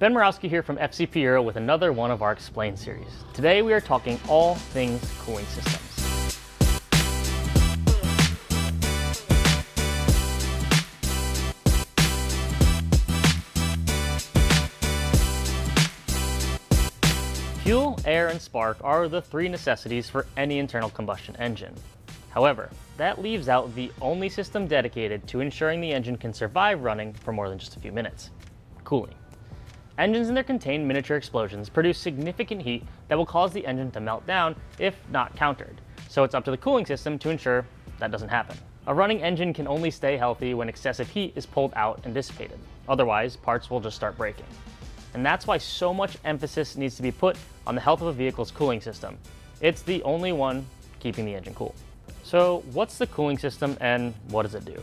Ben Morawski here from FCP Euro with another one of our Explain series. Today we are talking all things cooling systems. Fuel, air, and spark are the three necessities for any internal combustion engine. However, that leaves out the only system dedicated to ensuring the engine can survive running for more than just a few minutes: cooling. Engines and their contained miniature explosions produce significant heat that will cause the engine to melt down if not countered, so it's up to the cooling system to ensure that doesn't happen. A running engine can only stay healthy when excessive heat is pulled out and dissipated. Otherwise, parts will just start breaking. And that's why so much emphasis needs to be put on the health of a vehicle's cooling system. It's the only one keeping the engine cool. So what's the cooling system and what does it do?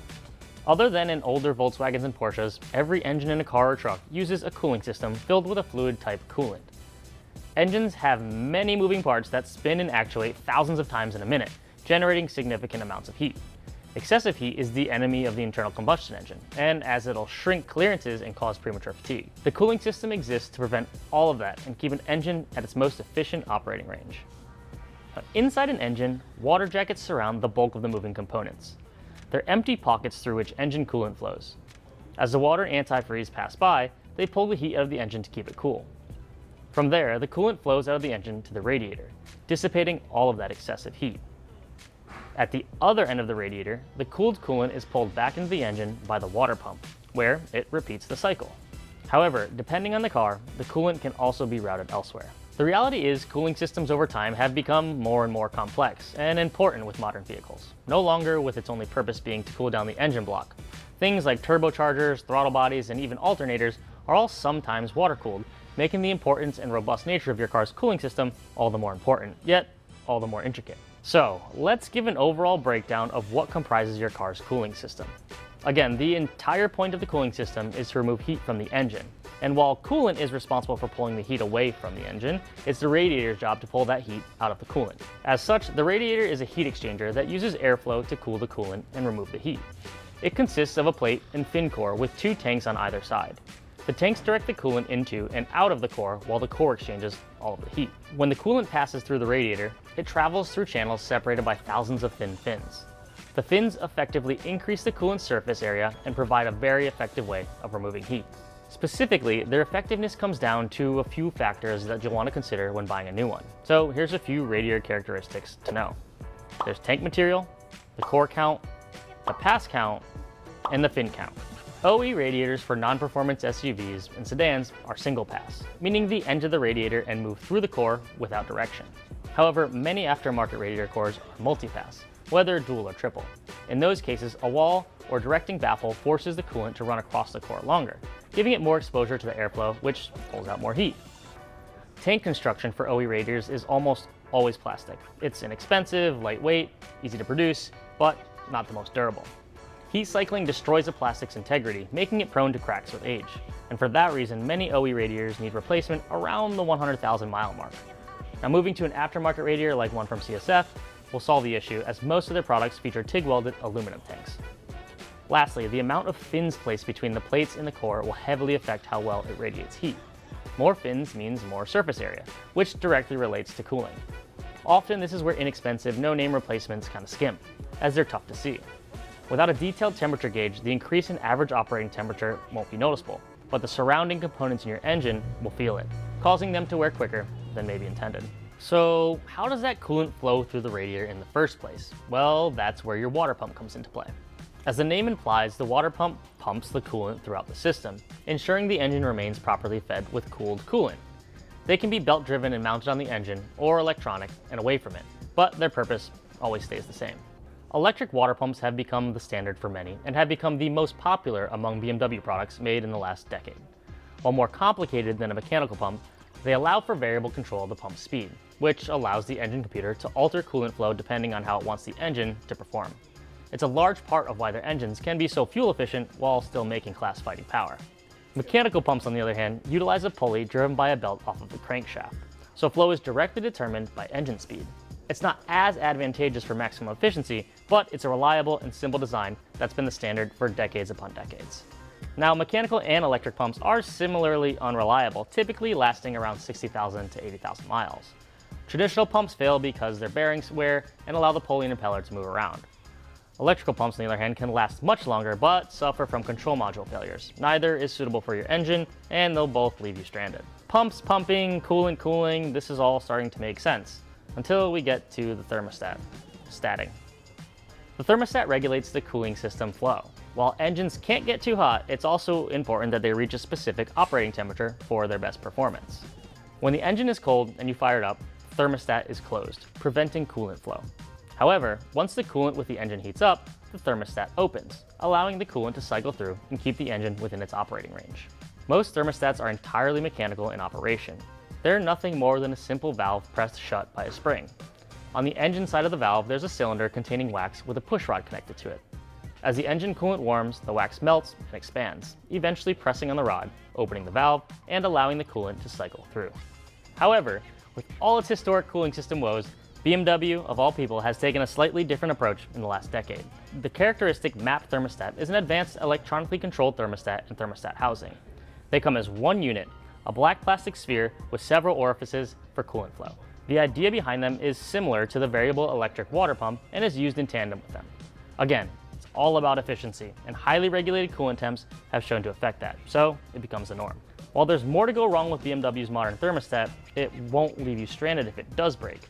Other than in older Volkswagens and Porsches, every engine in a car or truck uses a cooling system filled with a fluid-type coolant. Engines have many moving parts that spin and actuate thousands of times in a minute, generating significant amounts of heat. Excessive heat is the enemy of the internal combustion engine, and as it'll shrink clearances and cause premature fatigue. The cooling system exists to prevent all of that and keep an engine at its most efficient operating range. Inside an engine, water jackets surround the bulk of the moving components. They're empty pockets through which engine coolant flows. As the water and antifreeze pass by, they pull the heat out of the engine to keep it cool. From there, the coolant flows out of the engine to the radiator, dissipating all of that excessive heat. At the other end of the radiator, the cooled coolant is pulled back into the engine by the water pump, where it repeats the cycle. However, depending on the car, the coolant can also be routed elsewhere. The reality is cooling systems over time have become more and more complex and important with modern vehicles, no longer with its only purpose being to cool down the engine block. Things like turbochargers, throttle bodies, and even alternators are all sometimes water-cooled, making the importance and robust nature of your car's cooling system all the more important, yet all the more intricate. So let's give an overall breakdown of what comprises your car's cooling system. Again, the entire point of the cooling system is to remove heat from the engine. And while coolant is responsible for pulling the heat away from the engine, it's the radiator's job to pull that heat out of the coolant. As such, the radiator is a heat exchanger that uses airflow to cool the coolant and remove the heat. It consists of a plate and fin core with two tanks on either side. The tanks direct the coolant into and out of the core while the core exchanges all of the heat. When the coolant passes through the radiator, it travels through channels separated by thousands of thin fins. The fins effectively increase the coolant surface area and provide a very effective way of removing heat. Specifically, their effectiveness comes down to a few factors that you'll want to consider when buying a new one. So here's a few radiator characteristics to know. There's tank material, the core count, the pass count, and the fin count. OE radiators for non-performance SUVs and sedans are single pass, meaning they enter the radiator and move through the core without direction. However, many aftermarket radiator cores are multi-pass, whether dual or triple. In those cases, a wall or directing baffle forces the coolant to run across the core longer, giving it more exposure to the airflow, which pulls out more heat. Tank construction for OE radiators is almost always plastic. It's inexpensive, lightweight, easy to produce, but not the most durable. Heat cycling destroys a plastic's integrity, making it prone to cracks with age. And for that reason, many OE radiators need replacement around the 100,000 mile mark. Now, moving to an aftermarket radiator like one from CSF will solve the issue, as most of their products feature TIG-welded aluminum tanks. Lastly, the amount of fins placed between the plates and the core will heavily affect how well it radiates heat. More fins means more surface area, which directly relates to cooling. Often this is where inexpensive, no-name replacements kind of skimp, as they're tough to see. Without a detailed temperature gauge, the increase in average operating temperature won't be noticeable, but the surrounding components in your engine will feel it, causing them to wear quicker than may be intended. So how does that coolant flow through the radiator in the first place? Well, that's where your water pump comes into play. As the name implies, the water pump pumps the coolant throughout the system, ensuring the engine remains properly fed with cooled coolant. They can be belt-driven and mounted on the engine, or electronic and away from it, but their purpose always stays the same. Electric water pumps have become the standard for many and have become the most popular among BMW products made in the last decade. While more complicated than a mechanical pump, they allow for variable control of the pump speed, which allows the engine computer to alter coolant flow depending on how it wants the engine to perform. It's a large part of why their engines can be so fuel efficient while still making class-fighting power. Mechanical pumps, on the other hand, utilize a pulley driven by a belt off of the crankshaft, so flow is directly determined by engine speed. It's not as advantageous for maximum efficiency, but it's a reliable and simple design that's been the standard for decades upon decades. Now, mechanical and electric pumps are similarly unreliable, typically lasting around 60,000 to 80,000 miles. Traditional pumps fail because their bearings wear and allow the pulley and impeller to move around. Electrical pumps, on the other hand, can last much longer but suffer from control module failures. Neither is suitable for your engine, and they'll both leave you stranded. Pumps, pumping, coolant, cooling, this is all starting to make sense, until we get to the thermostat, statting. The thermostat regulates the cooling system flow. While engines can't get too hot, it's also important that they reach a specific operating temperature for their best performance. When the engine is cold and you fire it up, the thermostat is closed, preventing coolant flow. However, once the coolant with the engine heats up, the thermostat opens, allowing the coolant to cycle through and keep the engine within its operating range. Most thermostats are entirely mechanical in operation. They're nothing more than a simple valve pressed shut by a spring. On the engine side of the valve, there's a cylinder containing wax with a push rod connected to it. As the engine coolant warms, the wax melts and expands, eventually pressing on the rod, opening the valve, and allowing the coolant to cycle through. However, with all its historic cooling system woes, BMW, of all people, has taken a slightly different approach in the last decade. The characteristic MAP thermostat is an advanced electronically controlled thermostat and thermostat housing. They come as one unit, a black plastic sphere with several orifices for coolant flow. The idea behind them is similar to the variable electric water pump and is used in tandem with them. Again, it's all about efficiency, and highly regulated coolant temps have shown to affect that, so it becomes the norm. While there's more to go wrong with BMW's modern thermostat, it won't leave you stranded if it does break.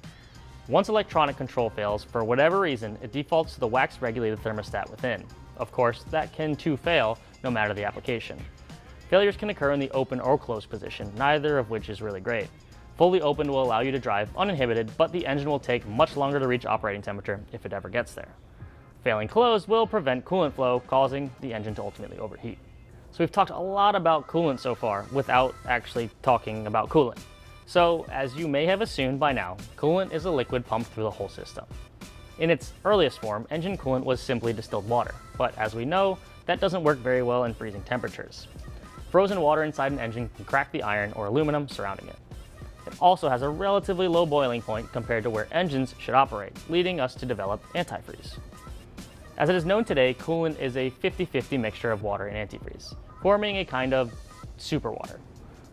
Once electronic control fails, for whatever reason, it defaults to the wax-regulated thermostat within. Of course, that can too fail, no matter the application. Failures can occur in the open or closed position, neither of which is really great. Fully open will allow you to drive uninhibited, but the engine will take much longer to reach operating temperature if it ever gets there. Failing closed will prevent coolant flow, causing the engine to ultimately overheat. So we've talked a lot about coolant so far without actually talking about coolant. So, as you may have assumed by now, coolant is a liquid pumped through the whole system. In its earliest form, engine coolant was simply distilled water, but as we know, that doesn't work very well in freezing temperatures. Frozen water inside an engine can crack the iron or aluminum surrounding it. It also has a relatively low boiling point compared to where engines should operate, leading us to develop antifreeze. As it is known today, coolant is a 50-50 mixture of water and antifreeze, forming a kind of superwater.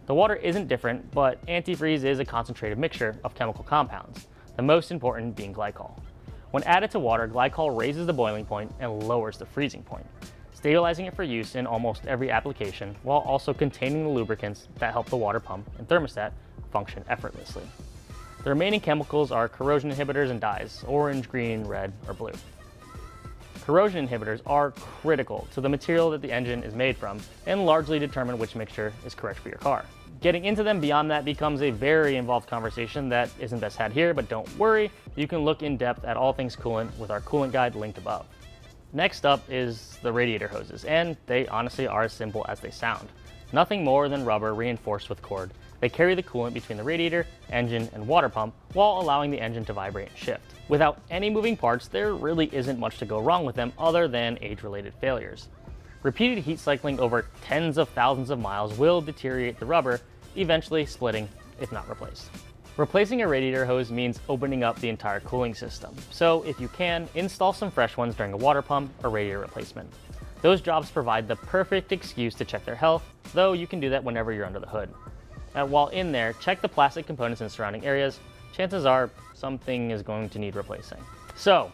The water isn't different, but antifreeze is a concentrated mixture of chemical compounds, the most important being glycol. When added to water, glycol raises the boiling point and lowers the freezing point, stabilizing it for use in almost every application while also containing the lubricants that help the water pump and thermostat function effortlessly. The remaining chemicals are corrosion inhibitors and dyes, orange, green, red, or blue. Corrosion inhibitors are critical to the material that the engine is made from and largely determine which mixture is correct for your car. Getting into them beyond that becomes a very involved conversation that isn't best had here, but don't worry, you can look in depth at all things coolant with our coolant guide linked above. Next up is the radiator hoses, and they honestly are as simple as they sound. Nothing more than rubber reinforced with cord. They carry the coolant between the radiator, engine, and water pump while allowing the engine to vibrate and shift. Without any moving parts, there really isn't much to go wrong with them other than age-related failures. Repeated heat cycling over tens of thousands of miles will deteriorate the rubber, eventually splitting if not replaced. Replacing a radiator hose means opening up the entire cooling system, so if you can, install some fresh ones during a water pump or radiator replacement. Those jobs provide the perfect excuse to check their health, though you can do that whenever you're under the hood. And while in there, check the plastic components in surrounding areas. Chances are something is going to need replacing. So,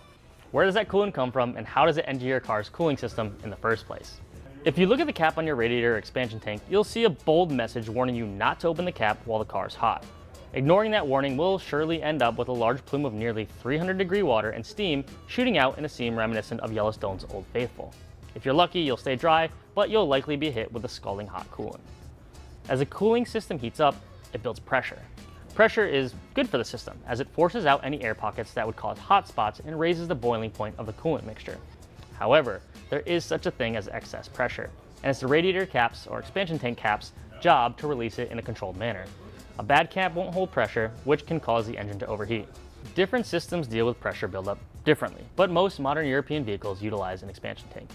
where does that coolant come from and how does it enter your car's cooling system in the first place? If you look at the cap on your radiator or expansion tank, you'll see a bold message warning you not to open the cap while the car's hot. Ignoring that warning will surely end up with a large plume of nearly 300-degree water and steam shooting out in a seam reminiscent of Yellowstone's Old Faithful. If you're lucky, you'll stay dry, but you'll likely be hit with a scalding hot coolant. As a cooling system heats up, it builds pressure. Pressure is good for the system, as it forces out any air pockets that would cause hot spots and raises the boiling point of the coolant mixture. However, there is such a thing as excess pressure, and it's the radiator cap's or expansion tank cap's job to release it in a controlled manner. A bad cap won't hold pressure, which can cause the engine to overheat. Different systems deal with pressure buildup differently, but most modern European vehicles utilize an expansion tank.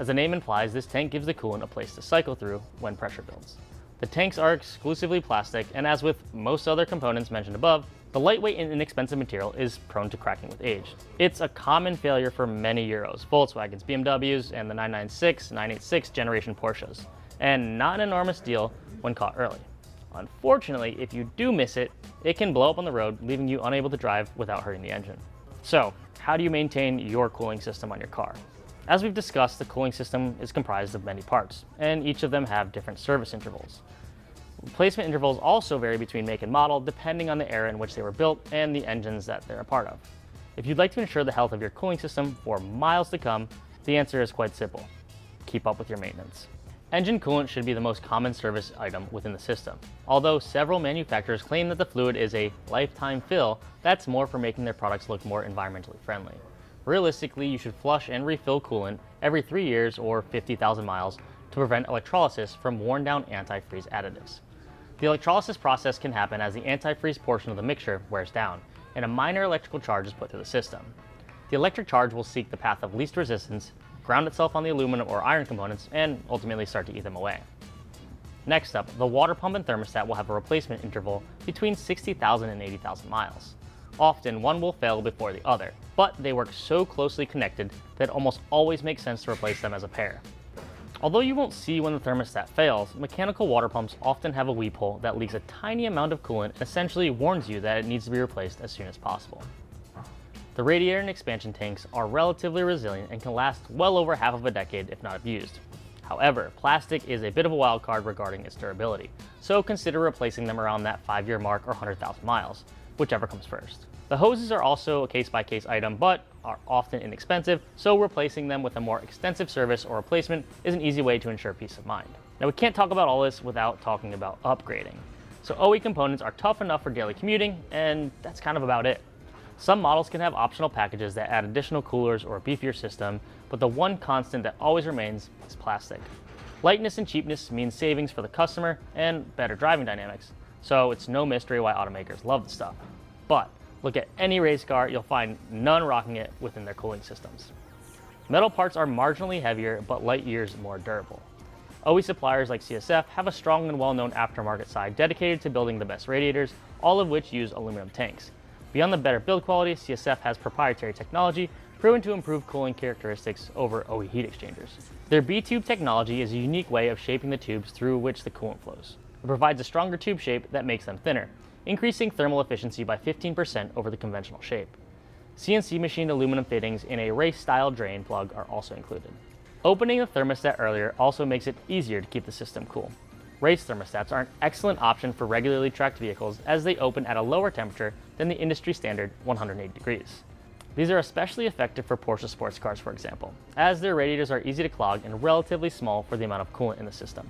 As the name implies, this tank gives the coolant a place to cycle through when pressure builds. The tanks are exclusively plastic, and as with most other components mentioned above, The lightweight and inexpensive material is prone to cracking with age. It's a common failure for many Euros, Volkswagens, BMWs, and the 996, 986 generation Porsches, and not an enormous deal when caught early. Unfortunately, if you do miss it, it can blow up on the road, leaving you unable to drive without hurting the engine. So, how do you maintain your cooling system on your car? As we've discussed, the cooling system is comprised of many parts, and each of them have different service intervals. Replacement intervals also vary between make and model, depending on the era in which they were built and the engines that they're a part of. If you'd like to ensure the health of your cooling system for miles to come, the answer is quite simple. Keep up with your maintenance. Engine coolant should be the most common service item within the system. Although several manufacturers claim that the fluid is a lifetime fill, that's more for making their products look more environmentally friendly. Realistically, you should flush and refill coolant every 3 years or 50,000 miles to prevent electrolysis from worn down antifreeze additives. The electrolysis process can happen as the antifreeze portion of the mixture wears down and a minor electrical charge is put through the system. The electric charge will seek the path of least resistance, ground itself on the aluminum or iron components, and ultimately start to eat them away. Next up, the water pump and thermostat will have a replacement interval between 60,000 and 80,000 miles. Often, one will fail before the other, but they work so closely connected that it almost always makes sense to replace them as a pair. Although you won't see when the thermostat fails, mechanical water pumps often have a weephole that leaks a tiny amount of coolant and essentially warns you that it needs to be replaced as soon as possible. The radiator and expansion tanks are relatively resilient and can last well over half of a decade if not abused. However, plastic is a bit of a wild card regarding its durability, so consider replacing them around that 5-year mark or 100,000 miles, whichever comes first. The hoses are also a case-by-case item, but are often inexpensive, so replacing them with a more extensive service or replacement is an easy way to ensure peace of mind. Now, we can't talk about all this without talking about upgrading. So OE components are tough enough for daily commuting, and that's kind of about it. Some models can have optional packages that add additional coolers or a beefier system, but the one constant that always remains is plastic. Lightness and cheapness means savings for the customer and better driving dynamics, so it's no mystery why automakers love the stuff. But look at any race car, you'll find none rocking it within their cooling systems. Metal parts are marginally heavier, but light years more durable. OE suppliers like CSF have a strong and well-known aftermarket side dedicated to building the best radiators, all of which use aluminum tanks. Beyond the better build quality, CSF has proprietary technology proven to improve cooling characteristics over OE heat exchangers. Their B-tube technology is a unique way of shaping the tubes through which the coolant flows. It provides a stronger tube shape that makes them thinner, increasing thermal efficiency by 15% over the conventional shape. CNC machined aluminum fittings in a race-style drain plug are also included. Opening the thermostat earlier also makes it easier to keep the system cool. Race thermostats are an excellent option for regularly tracked vehicles as they open at a lower temperature than the industry standard 180 degrees. These are especially effective for Porsche sports cars, for example, as their radiators are easy to clog and relatively small for the amount of coolant in the system.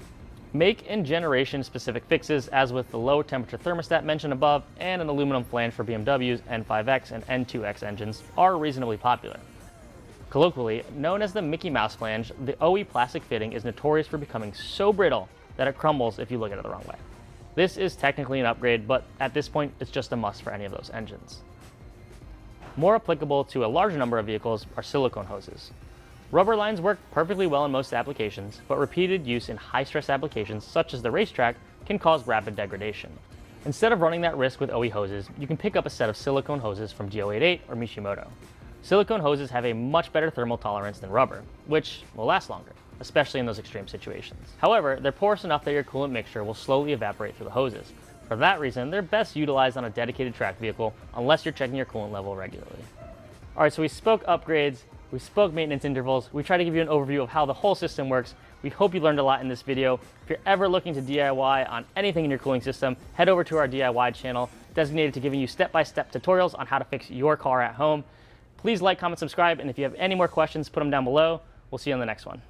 Make and generation specific fixes, as with the low temperature thermostat mentioned above and an aluminum flange for BMWs, N5X, and N2X engines, are reasonably popular. Colloquially known as the Mickey Mouse flange, the OE plastic fitting is notorious for becoming so brittle that it crumbles if you look at it the wrong way. This is technically an upgrade, but at this point, it's just a must for any of those engines. More applicable to a larger number of vehicles are silicone hoses. Rubber lines work perfectly well in most applications, but repeated use in high-stress applications such as the racetrack can cause rapid degradation. Instead of running that risk with OE hoses, you can pick up a set of silicone hoses from Do88 or Mishimoto. Silicone hoses have a much better thermal tolerance than rubber, which will last longer, especially in those extreme situations. However, they're porous enough that your coolant mixture will slowly evaporate through the hoses. For that reason, they're best utilized on a dedicated track vehicle unless you're checking your coolant level regularly. All right, so we spoke upgrades, we spoke maintenance intervals, we tried to give you an overview of how the whole system works. We hope you learned a lot in this video. If you're ever looking to DIY on anything in your cooling system, head over to our DIY channel dedicated to giving you step-by-step tutorials on how to fix your car at home. Please like, comment, subscribe, and if you have any more questions, put them down below. We'll see you on the next one.